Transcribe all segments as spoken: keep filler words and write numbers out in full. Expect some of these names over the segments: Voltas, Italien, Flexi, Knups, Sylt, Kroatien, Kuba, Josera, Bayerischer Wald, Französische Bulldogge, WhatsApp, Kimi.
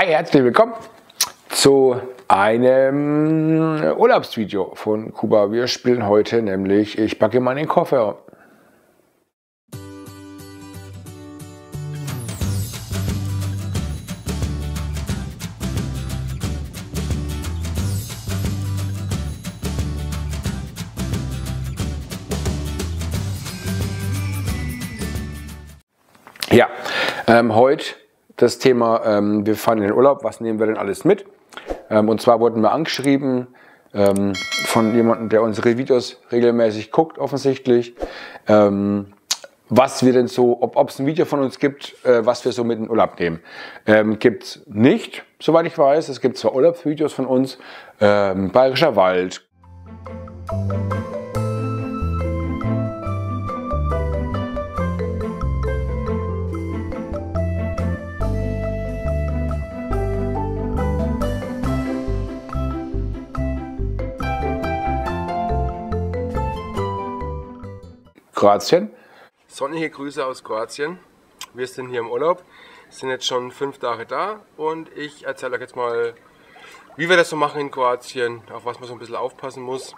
Hi, herzlich willkommen zu einem Urlaubsvideo von Kuba. Wir spielen heute nämlich Ich packe meinen Koffer. Ja, ähm, heute das Thema, ähm, wir fahren in den Urlaub, was nehmen wir denn alles mit? Ähm, und zwar wurden wir angeschrieben ähm, von jemandem, der unsere Videos regelmäßig guckt, offensichtlich, ähm, was wir denn so, ob es ein Video von uns gibt, äh, was wir so mit in den Urlaub nehmen. Ähm, gibt es nicht, soweit ich weiß. Es gibt zwar Urlaubsvideos von uns, ähm, Bayerischer Wald. Kroatien. Sonnige Grüße aus Kroatien. Wir sind hier im Urlaub, sind jetzt schon fünf Tage da und ich erzähle euch jetzt mal, wie wir das so machen in Kroatien, auf was man so ein bisschen aufpassen muss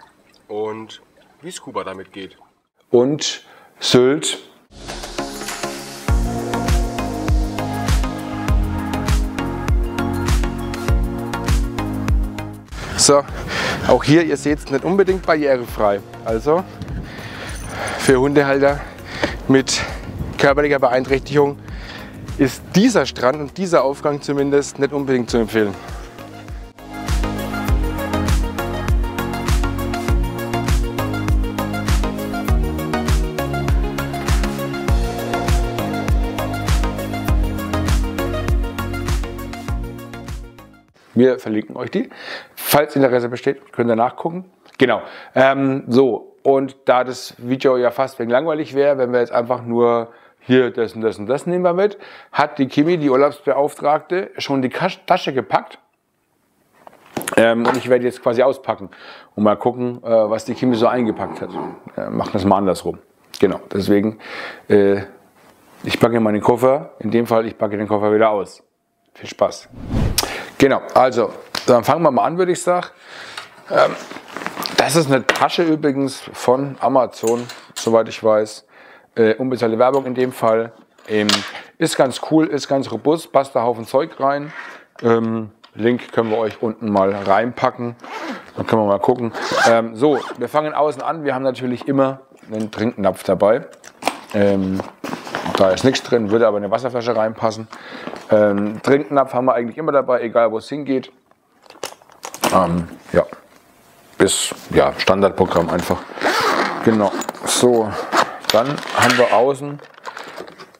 und wie es Kuba damit geht. Und Sylt. So, auch hier, ihr seht es nicht unbedingt barrierefrei. Also für Hundehalter mit körperlicher Beeinträchtigung ist dieser Strand und dieser Aufgang zumindest nicht unbedingt zu empfehlen. Wir verlinken euch die. Falls Interesse besteht, könnt ihr nachgucken. Genau, ähm, so. Und da das Video ja fast wegen langweilig wäre, wenn wir jetzt einfach nur hier das und das und das nehmen wir mit, hat die Kimi, die Urlaubsbeauftragte, schon die Tasche gepackt. Ähm, und ich werde jetzt quasi auspacken und mal gucken, äh, was die Kimi so eingepackt hat. Äh, machen das mal andersrum. Genau, deswegen, äh, ich packe meinen Koffer, in dem Fall, ich packe den Koffer wieder aus. Viel Spaß. Genau, also, dann fangen wir mal an, würde ich sagen. Ähm, Das ist eine Tasche übrigens von Amazon, soweit ich weiß. Äh, unbezahlte Werbung in dem Fall. Ähm, ist ganz cool, ist ganz robust, passt da Haufen Zeug rein. Ähm, Link können wir euch unten mal reinpacken. Dann können wir mal gucken. Ähm, so, wir fangen außen an. Wir haben natürlich immer einen Trinknapf dabei. Ähm, da ist nichts drin, würde aber eine Wasserflasche reinpassen. Ähm, Trinknapf haben wir eigentlich immer dabei, egal wo es hingeht. Ähm, ja. Ist ja Standardprogramm einfach. Genau. So, dann haben wir außen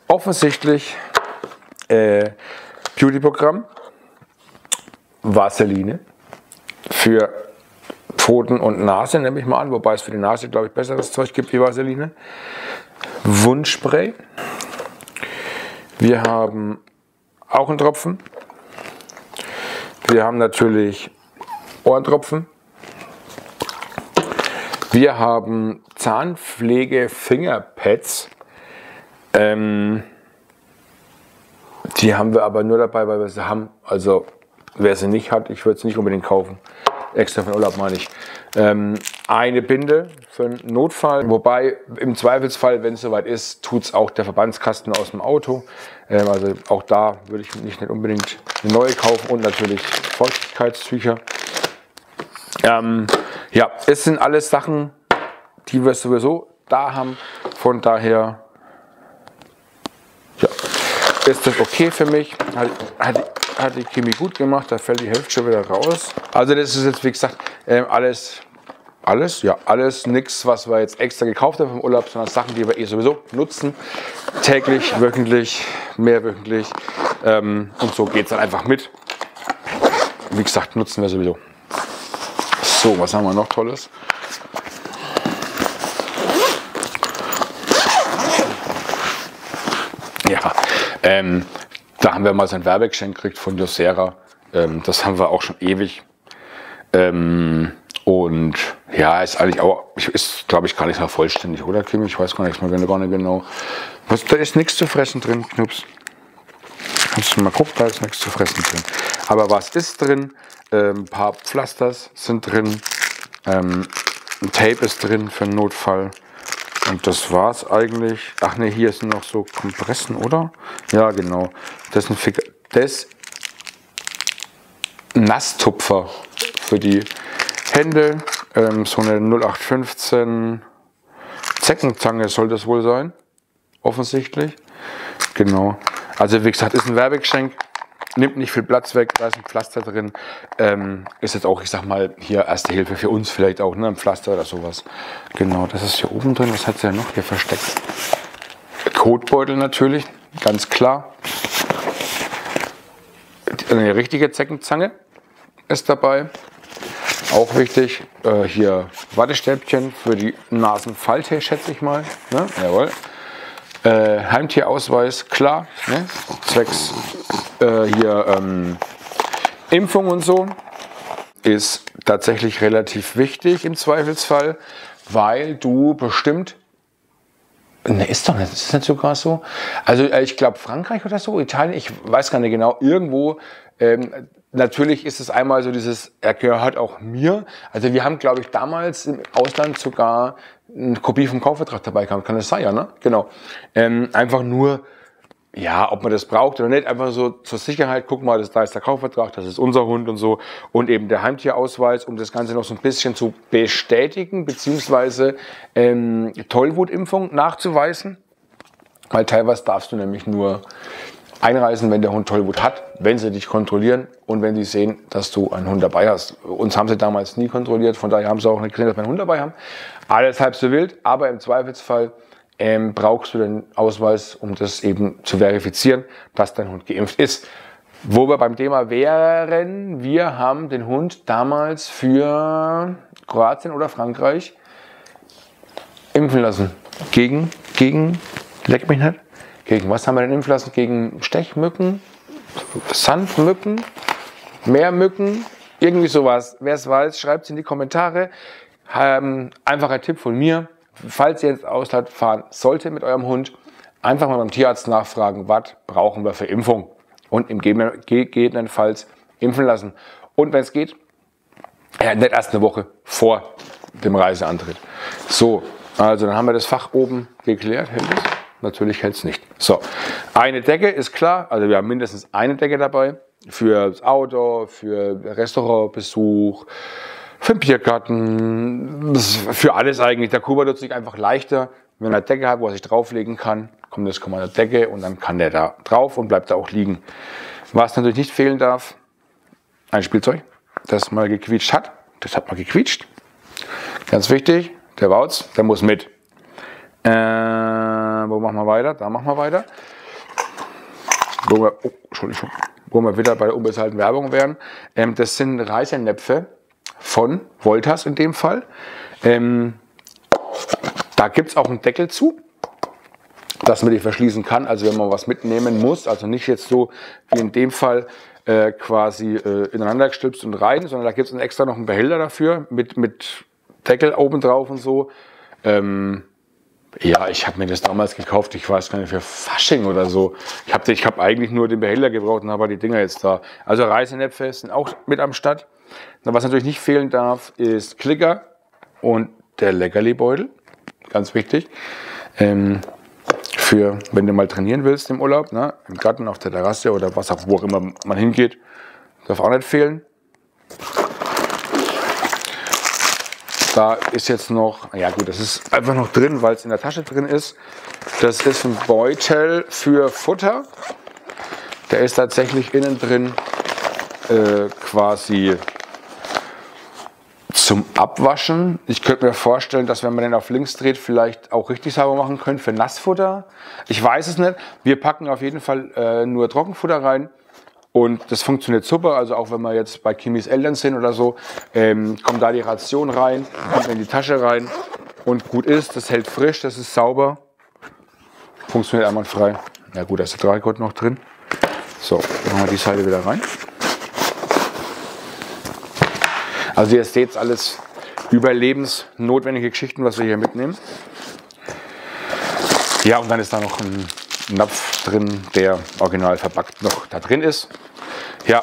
offensichtlich äh, Beauty-Programm, Vaseline für Pfoten und Nase, nehme ich mal an, wobei es für die Nase, glaube ich, besseres Zeug gibt wie Vaseline. Wundspray. Wir haben auch einen Tropfen. Wir haben natürlich Ohrentropfen. Wir haben Zahnpflege-Fingerpads, ähm, die haben wir aber nur dabei, weil wir sie haben. Also wer sie nicht hat, ich würde es nicht unbedingt kaufen, extra für den Urlaub meine ich. Ähm, eine Binde für einen Notfall, wobei im Zweifelsfall, wenn es soweit ist, tut es auch der Verbandskasten aus dem Auto. Ähm, also auch da würde ich nicht, nicht unbedingt eine neue kaufen und natürlich Feuchtigkeitstücher. Ähm, Ja, es sind alles Sachen, die wir sowieso da haben, von daher ja, ist das okay für mich, hat, hat, hat die Chemie gut gemacht, da fällt die Hälfte schon wieder raus. Also das ist jetzt, wie gesagt, alles, alles, ja, alles nichts, was wir jetzt extra gekauft haben vom Urlaub, sondern Sachen, die wir eh sowieso nutzen, täglich, wöchentlich, mehrwöchentlich ähm, und so geht es dann einfach mit. Wie gesagt, nutzen wir sowieso. So, was haben wir noch Tolles? Ja, ähm, da haben wir mal so ein Werbegeschenk gekriegt von Josera. Ähm, das haben wir auch schon ewig. Ähm, und ja, ist eigentlich auch, ist glaube ich gar nicht mehr vollständig, oder Kim? Ich weiß gar nicht mehr gar nicht genau. Was, da ist nichts zu fressen drin, Knups. Kannst du mal gucken, da ist nichts zu fressen drin. Aber was ist drin? Ähm, ein paar Pflasters sind drin. Ähm, ein Tape ist drin für einen Notfall. Und das war's eigentlich. Ach ne, hier sind noch so Kompressen, oder? Ja, genau. Das ist ein das Nasstupfer für die Hände. Ähm, so eine null acht fünfzehn Zeckenzange soll das wohl sein. Offensichtlich. Genau. Also wie gesagt, ist ein Werbegeschenk. Nimmt nicht viel Platz weg, da ist ein Pflaster drin. Ähm, ist jetzt auch, ich sag mal, hier Erste Hilfe für uns vielleicht auch, ne? Ein Pflaster oder sowas. Genau, das ist hier oben drin. Was hat sie denn noch hier versteckt? Kotbeutel natürlich, ganz klar. Eine richtige Zeckenzange ist dabei. Auch wichtig. Äh, hier Wattestäbchen für die Nasenfalte, schätze ich mal. Ne? Jawohl. Äh, Heimtierausweis, klar, ne? Zwecks äh, hier ähm, Impfung und so ist tatsächlich relativ wichtig im Zweifelsfall, weil du bestimmt, ne, ist doch nicht, ist nicht sogar so, also äh, ich glaube Frankreich oder so, Italien, ich weiß gar nicht genau, irgendwo, ähm, natürlich ist es einmal so dieses, er gehört auch mir, also wir haben glaube ich damals im Ausland sogar eine Kopie vom Kaufvertrag dabei kam, kann das sein, ja, ne? Genau. Ähm, einfach nur, ja, ob man das braucht oder nicht, einfach so zur Sicherheit, guck mal, das, da ist der Kaufvertrag, das ist unser Hund und so und eben der Heimtierausweis, um das Ganze noch so ein bisschen zu bestätigen, beziehungsweise ähm, Tollwutimpfung nachzuweisen, weil teilweise darfst du nämlich nur einreisen, wenn der Hund Tollwut hat, wenn sie dich kontrollieren und wenn sie sehen, dass du einen Hund dabei hast. Uns haben sie damals nie kontrolliert, von daher haben sie auch nicht gesehen, dass wir einen Hund dabei haben. Alles halb so wild, aber im Zweifelsfall ähm, brauchst du den Ausweis, um das eben zu verifizieren, dass dein Hund geimpft ist. Wo wir beim Thema wären, wir haben den Hund damals für Kroatien oder Frankreich impfen lassen. Gegen, gegen, leck mich nicht. Gegen was haben wir denn impfen lassen? Gegen Stechmücken, Sandmücken, Meermücken, irgendwie sowas. Wer es weiß, schreibt es in die Kommentare. Ähm, einfacher Tipp von mir, falls ihr ins Ausland fahren solltet mit eurem Hund, einfach mal beim Tierarzt nachfragen, was brauchen wir für Impfung? Und im gegebenenfalls impfen lassen. Und wenn es geht, ja, nicht erst eine Woche vor dem Reiseantritt. So, also dann haben wir das Fach oben geklärt. Natürlich hält es nicht. So, eine Decke ist klar, also wir haben mindestens eine Decke dabei, für das Auto, für Restaurantbesuch, für den Biergarten, für alles eigentlich. Der Kuba tut sich einfach leichter, wenn er eine Decke hat, wo er sich drauflegen kann, kommt das Kommando Decke und dann kann der da drauf und bleibt da auch liegen. Was natürlich nicht fehlen darf, ein Spielzeug, das mal gequietscht hat, das hat mal gequietscht, ganz wichtig, der baut's, der muss mit. Äh, wo machen wir weiter? Da machen wir weiter. Wo wir, oh, Entschuldigung, wo wir wieder bei der unbezahlten Werbung wären. Ähm, das sind Reisenäpfe von Voltas in dem Fall. Ähm, da gibt es auch einen Deckel zu, dass man die verschließen kann. Also wenn man was mitnehmen muss, also nicht jetzt so wie in dem Fall äh, quasi äh, ineinander gestülpt und rein, sondern da gibt es extra noch einen Behälter dafür mit, mit Deckel oben drauf und so. Ähm, Ja, ich habe mir das damals gekauft, ich weiß gar nicht, für Fasching oder so. Ich habe ich hab eigentlich nur den Behälter gebraucht und habe die Dinger jetzt da. Also Reisenäpfe sind auch mit am Start. Was natürlich nicht fehlen darf, ist Klicker und der Leckerlibeutel. Ganz wichtig. Ähm, für, wenn du mal trainieren willst im Urlaub, ne? Im Garten, auf der Terrasse oder was auch, wo auch immer man hingeht, darf auch nicht fehlen. Da ist jetzt noch, ja gut, das ist einfach noch drin, weil es in der Tasche drin ist. Das ist ein Beutel für Futter. Der ist tatsächlich innen drin äh, quasi zum Abwaschen. Ich könnte mir vorstellen, dass wenn man den auf links dreht, vielleicht auch richtig sauber machen können für Nassfutter. Ich weiß es nicht. Wir packen auf jeden Fall äh, nur Trockenfutter rein. Und das funktioniert super, also auch wenn wir jetzt bei Kimis Eltern sind oder so, ähm, kommt da die Ration rein, kommt in die Tasche rein und gut ist, das hält frisch, das ist sauber, funktioniert einwandfrei. Na gut, da ist der Dreikot noch drin. So, machen wir die Seite wieder rein. Also ihr seht alles überlebensnotwendige Geschichten, was wir hier mitnehmen. Ja, und dann ist da noch ein Napf drin, der original verpackt noch da drin ist. Ja,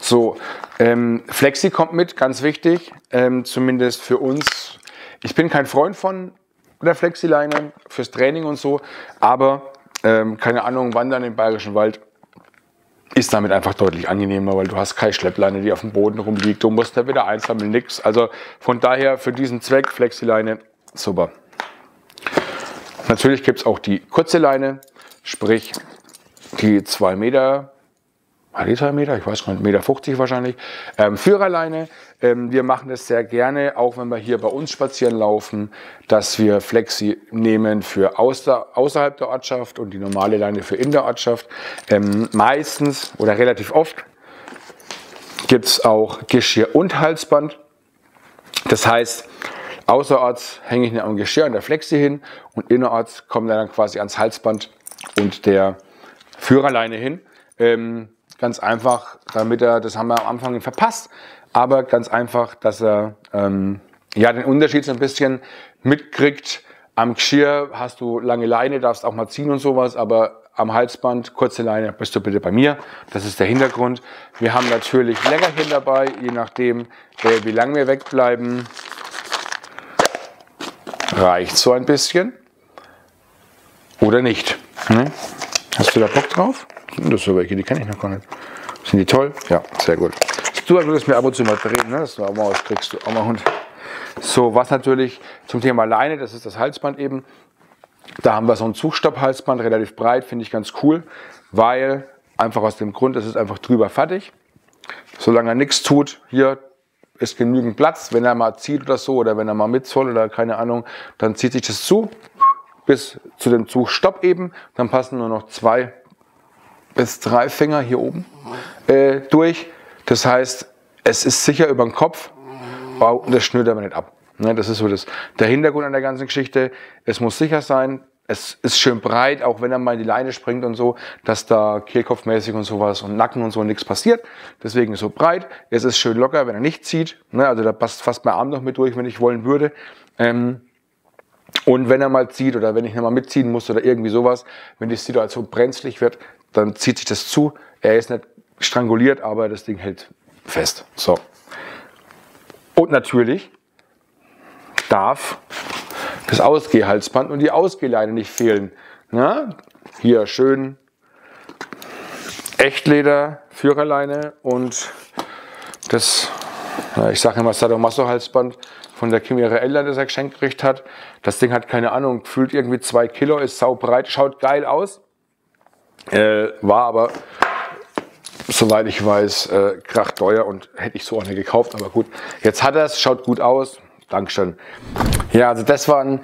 so, ähm, Flexi kommt mit, ganz wichtig, ähm, zumindest für uns. Ich bin kein Freund von der Flexileine fürs Training und so, aber ähm, keine Ahnung, Wandern im Bayerischen Wald ist damit einfach deutlich angenehmer, weil du hast keine Schleppleine, die auf dem Boden rumliegt, du musst da wieder einsammeln, nix. Also von daher für diesen Zweck Flexileine super. Natürlich gibt es auch die kurze Leine, sprich die zwei Meter, die zwei Meter, ich weiß nicht, eins Komma fünfzig Meter wahrscheinlich, ähm, Führerleine. Ähm, wir machen das sehr gerne, auch wenn wir hier bei uns spazieren laufen, dass wir Flexi nehmen für außer, außerhalb der Ortschaft und die normale Leine für in der Ortschaft. Ähm, meistens oder relativ oft gibt es auch Geschirr und Halsband. Das heißt, außerorts hänge ich mir am Geschirr an der Flexi hin und innerorts kommen dann quasi ans Halsband und der Führerleine hin. Ähm, ganz einfach, damit er, das haben wir am Anfang verpasst, aber ganz einfach, dass er ähm, ja den Unterschied so ein bisschen mitkriegt. Am Geschirr hast du lange Leine, darfst auch mal ziehen und sowas, aber am Halsband, kurze Leine, bist du bitte bei mir. Das ist der Hintergrund. Wir haben natürlich Leckerchen dabei, je nachdem, äh, wie lange wir wegbleiben. Reicht so ein bisschen oder nicht? Ne? Hast du da Bock drauf? Das sind welche, die kenne ich noch gar nicht. Sind die toll? Ja, sehr gut. Du würdest mir ab und zu mal drehen, ne? Das kriegst du auch mal Hund. So, was natürlich zum Thema Leine, das ist das Halsband eben. Da haben wir so ein Zugstopp-Halsband, relativ breit, finde ich ganz cool, weil einfach aus dem Grund, das ist einfach drüber fertig. Solange er nichts tut, hier ist genügend Platz, wenn er mal zieht oder so oder wenn er mal mit soll oder keine Ahnung, dann zieht sich das zu bis zu dem Zugstopp eben, dann passen nur noch zwei bis drei Finger hier oben äh, durch, das heißt, es ist sicher über den Kopf, und das schnürt aber nicht ab. Ne, das ist so das, der Hintergrund an der ganzen Geschichte, es muss sicher sein, es ist schön breit, auch wenn er mal in die Leine springt und so, dass da kehlkopfmäßig und sowas und Nacken und so nichts passiert. Deswegen ist so breit. Es ist schön locker, wenn er nicht zieht. Also da passt fast mein Arm noch mit durch, wenn ich wollen würde. Und wenn er mal zieht oder wenn ich mal mitziehen muss oder irgendwie sowas, wenn die Situation brenzlig wird, dann zieht sich das zu. Er ist nicht stranguliert, aber das Ding hält fest. So. Und natürlich darf das Ausgehhalsband und die Ausgehleine nicht fehlen. Na? Hier schön Echtleder, Führerleine und das, na, ich sage immer Sadomaso-Halsband von der Kim ihre Eltern, das er geschenkt gekriegt hat. Das Ding hat keine Ahnung, fühlt irgendwie zwei Kilo, ist saubreit, schaut geil aus. Äh, war aber, soweit ich weiß, äh, krachteuer und hätte ich so auch nicht gekauft. Aber gut, jetzt hat er es, schaut gut aus. Dankeschön. Ja, also das waren,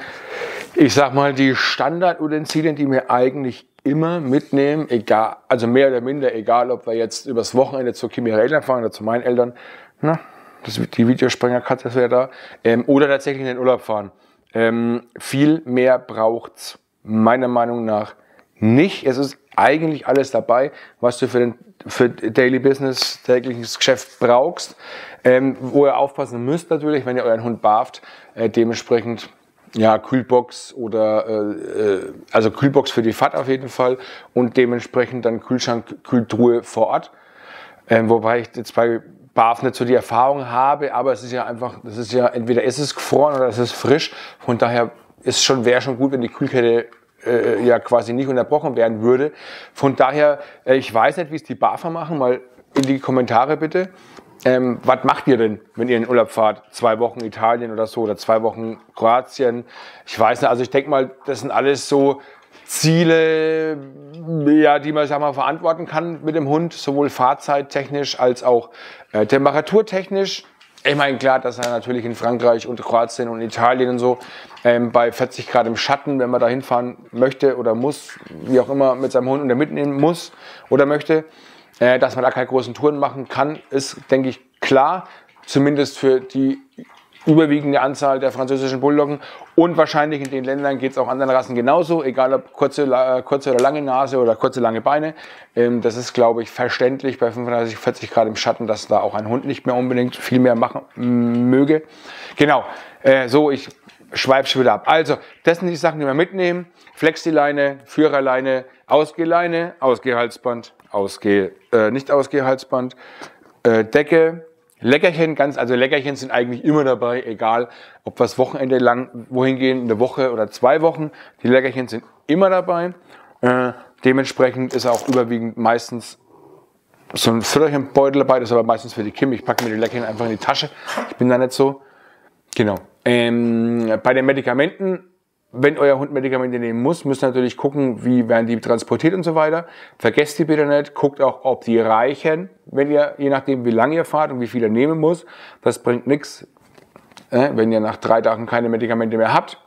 ich sag mal, die Standardutensilien, die wir eigentlich immer mitnehmen, egal, also mehr oder minder, egal, ob wir jetzt übers Wochenende zu Kimi Eltern fahren oder zu meinen Eltern, na, das, die Videosprengerkarte ist ja da, ähm, oder tatsächlich in den Urlaub fahren. Ähm, viel mehr braucht's meiner Meinung nach nicht. Es ist eigentlich alles dabei, was du für den für Daily Business, tägliches Geschäft brauchst, ähm, wo ihr aufpassen müsst natürlich, wenn ihr euren Hund barft, äh, dementsprechend ja Kühlbox oder äh, äh, also Kühlbox für die Fahrt auf jeden Fall und dementsprechend dann Kühlschrank, Kühltruhe vor Ort, ähm, wobei ich jetzt bei Barf nicht so die Erfahrung habe, aber es ist ja einfach, das ist ja entweder ist es gefroren oder es ist frisch, von daher ist schon wäre schon gut, wenn die Kühlkette Äh, ja quasi nicht unterbrochen werden würde. Von daher, äh, ich weiß nicht, wie es die BAFA machen, mal in die Kommentare bitte. Ähm, was macht ihr denn, wenn ihr in den Urlaub fahrt? Zwei Wochen Italien oder so oder zwei Wochen Kroatien? Ich weiß nicht, also ich denke mal, das sind alles so Ziele, ja, die man, sag mal, verantworten kann mit dem Hund, sowohl fahrzeittechnisch als auch äh, temperaturtechnisch. Ich meine, klar, dass er natürlich in Frankreich und Kroatien und Italien und so ähm, bei vierzig Grad im Schatten, wenn man da hinfahren möchte oder muss, wie auch immer, mit seinem Hund mitnehmen muss oder möchte, äh, dass man da keine großen Touren machen kann, ist, denke ich, klar. Zumindest für die überwiegende Anzahl der französischen Bulldoggen. Und wahrscheinlich in den Ländern geht es auch anderen Rassen genauso, egal ob kurze, äh, kurze oder lange Nase oder kurze, lange Beine. Ähm, das ist, glaube ich, verständlich bei fünfunddreißig, vierzig Grad im Schatten, dass da auch ein Hund nicht mehr unbedingt viel mehr machen möge. Genau, äh, so, ich schweifst du wieder ab. Also, das sind die Sachen, die wir mitnehmen. Flexi-Leine, Führerleine, Ausgehleine, Ausgehalsband, Ausgeh, äh, nicht Ausgehalsband, äh, Decke, Leckerchen, ganz, also Leckerchen sind eigentlich immer dabei, egal ob wir das Wochenende lang wohin gehen, eine Woche oder zwei Wochen, die Leckerchen sind immer dabei. Äh, dementsprechend ist auch überwiegend meistens so ein Fütterchenbeutel dabei, das ist aber meistens für die Kim. Ich packe mir die Leckerchen einfach in die Tasche, ich bin da nicht so. Genau. Ähm, bei den Medikamenten, wenn euer Hund Medikamente nehmen muss, müsst ihr natürlich gucken, wie werden die transportiert und so weiter. Vergesst die bitte nicht. Guckt auch, ob die reichen, wenn ihr, je nachdem wie lange ihr fahrt und wie viel ihr nehmen muss. Das bringt nichts, äh, wenn ihr nach drei Tagen keine Medikamente mehr habt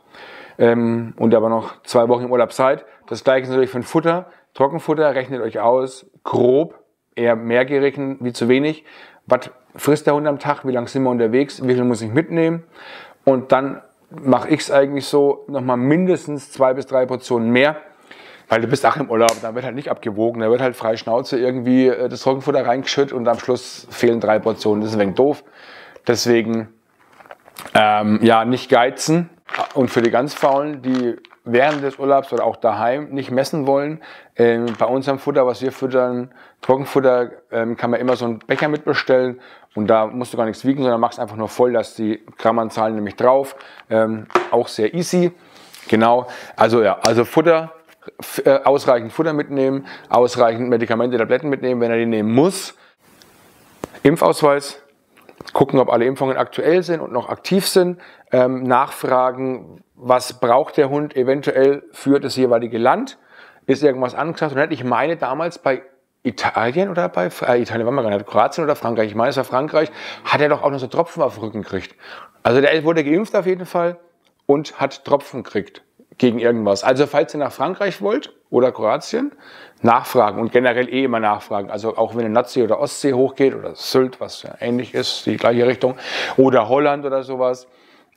ähm, und aber noch zwei Wochen im Urlaub seid. Das gleiche ist natürlich für ein Futter. Trockenfutter rechnet euch aus, grob, eher mehr gerechnet wie zu wenig. Was frisst der Hund am Tag? Wie lange sind wir unterwegs? Wie viel muss ich mitnehmen? Und dann mache ich es eigentlich so, nochmal mindestens zwei bis drei Portionen mehr, weil du bist auch im Urlaub, da wird halt nicht abgewogen, da wird halt frei Schnauze irgendwie das Trockenfutter reingeschüttet und am Schluss fehlen drei Portionen, das ist ein wenig doof. Deswegen, ähm, ja, nicht geizen. Und für die ganz Faulen, die während des Urlaubs oder auch daheim nicht messen wollen, ähm, bei unserem Futter, was wir füttern, Trockenfutter, ähm, kann man immer so einen Becher mitbestellen. Und da musst du gar nichts wiegen, sondern machst einfach nur voll, dass die Grammanzahlen nämlich drauf. Ähm, auch sehr easy. Genau. Also ja, also Futter, äh, ausreichend Futter mitnehmen, ausreichend Medikamente, Tabletten mitnehmen, wenn er die nehmen muss. Impfausweis. Gucken, ob alle Impfungen aktuell sind und noch aktiv sind. Ähm, nachfragen, was braucht der Hund eventuell für das jeweilige Land. Ist irgendwas angesagt? Und ich meine damals bei Italien oder bei äh, Italien war man gar nicht, Kroatien oder Frankreich, ich meine es war Frankreich, hat er doch auch noch so Tropfen auf den Rücken gekriegt. Also der wurde geimpft auf jeden Fall und hat Tropfen gekriegt gegen irgendwas. Also falls ihr nach Frankreich wollt oder Kroatien, nachfragen und generell eh immer nachfragen. Also auch wenn ihr Nordsee oder Ostsee hochgeht oder Sylt, was ja ähnlich ist, die gleiche Richtung, oder Holland oder sowas,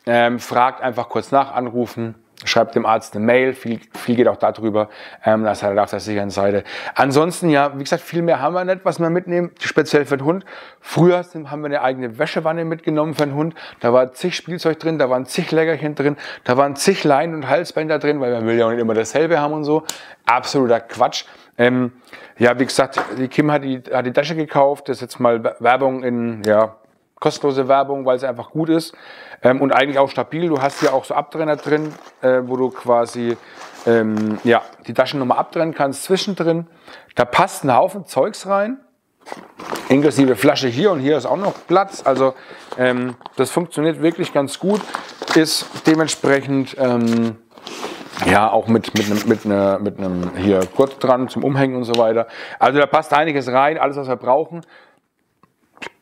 ähm, fragt einfach kurz nach, anrufen. Schreibt dem Arzt eine Mail, viel, viel geht auch darüber, ähm, das hat er auf der sicheren Seite. Ansonsten, ja, wie gesagt, viel mehr haben wir nicht, was wir mitnehmen, speziell für den Hund. Früher haben wir eine eigene Wäschewanne mitgenommen für den Hund, da war zig Spielzeug drin, da waren zig Leckerchen drin, da waren zig Leinen und Halsbänder drin, weil man will ja auch nicht immer dasselbe haben und so. Absoluter Quatsch. Ähm, ja, wie gesagt, die Kim hat die, hat die Tasche gekauft, das ist jetzt mal Werbung in, ja, kostenlose Werbung, weil es einfach gut ist ähm, und eigentlich auch stabil. Du hast ja auch so Abtrenner drin, äh, wo du quasi ähm, ja, die Taschen nochmal abtrennen kannst zwischendrin. Da passt ein Haufen Zeugs rein, inklusive Flasche hier und hier ist auch noch Platz. Also ähm, das funktioniert wirklich ganz gut, ist dementsprechend ähm, ja auch mit, mit, einem, mit, einer, mit einem hier Gurt dran zum Umhängen und so weiter. Also da passt einiges rein, alles was wir brauchen.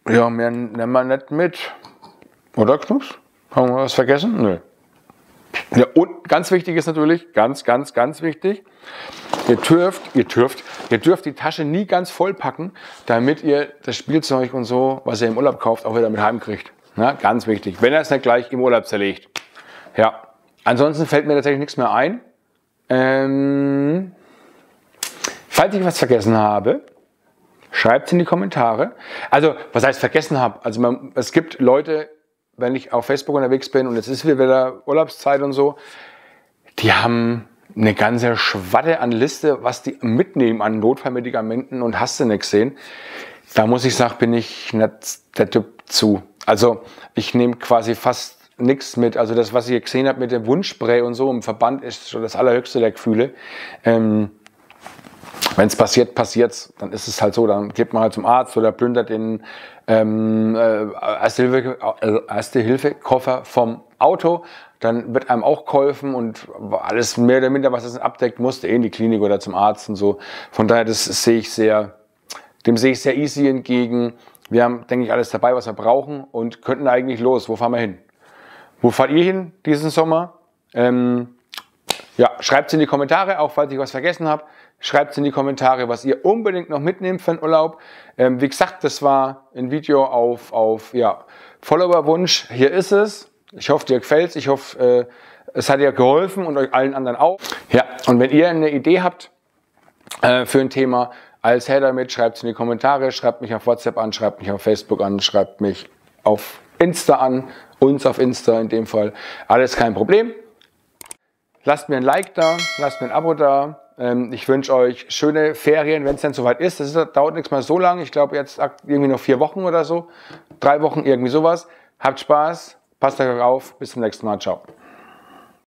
Ja, mehr nehmen wir nicht mit. Oder, Knups? Haben wir was vergessen? Nö. Ja, und ganz wichtig ist natürlich, ganz, ganz, ganz wichtig, ihr dürft, ihr dürft, ihr dürft die Tasche nie ganz voll packen, damit ihr das Spielzeug und so, was ihr im Urlaub kauft, auch wieder mit heimkriegt. Na, ganz wichtig. Wenn er es nicht gleich im Urlaub zerlegt. Ja. Ansonsten fällt mir tatsächlich nichts mehr ein. Ähm, falls ich was vergessen habe, schreibt es in die Kommentare. Also, was heißt vergessen habe? Also, man, es gibt Leute, wenn ich auf Facebook unterwegs bin und jetzt ist wieder Urlaubszeit und so, die haben eine ganze Schwatte an Liste, was die mitnehmen an Notfallmedikamenten und hast du nicht gesehen. Da muss ich sagen, bin ich nicht der Typ zu. Also, ich nehme quasi fast nichts mit. Also, das, was ich gesehen habe mit dem Wundspray und so im Verband, ist schon das allerhöchste der Gefühle. Ähm, Wenn es passiert, passiert's. Dann ist es halt so. Dann geht man halt zum Arzt oder plündert den ähm, Erste-Hilfe-Koffer vom Auto. Dann wird einem auch geholfen und alles mehr oder minder, was es abdeckt, musste eh in die Klinik oder zum Arzt und so. Von daher, das sehe ich sehr, dem sehe ich sehr easy entgegen. Wir haben, denke ich, alles dabei, was wir brauchen und könnten eigentlich los. Wo fahren wir hin? Wo fahrt ihr hin diesen Sommer? Ähm, ja, schreibt es in die Kommentare, auch falls ich was vergessen habe. Schreibt es in die Kommentare, was ihr unbedingt noch mitnehmt für den Urlaub. Ähm, wie gesagt, das war ein Video auf, auf ja, Followerwunsch. Hier ist es. Ich hoffe, dir gefällt es. Ich hoffe, äh, es hat dir geholfen und euch allen anderen auch. Ja, und wenn ihr eine Idee habt äh, für ein Thema, alles her damit. Schreibt es in die Kommentare. Schreibt mich auf WhatsApp an, schreibt mich auf Facebook an, schreibt mich auf Insta an, uns auf Insta in dem Fall. Alles kein Problem. Lasst mir ein Like da, lasst mir ein Abo da. Ich wünsche euch schöne Ferien, wenn es denn soweit ist. Das ist, dauert nichts mehr so lange. Ich glaube jetzt irgendwie noch vier Wochen oder so. Drei Wochen, irgendwie sowas. Habt Spaß, passt auf euch auf. Bis zum nächsten Mal. Ciao.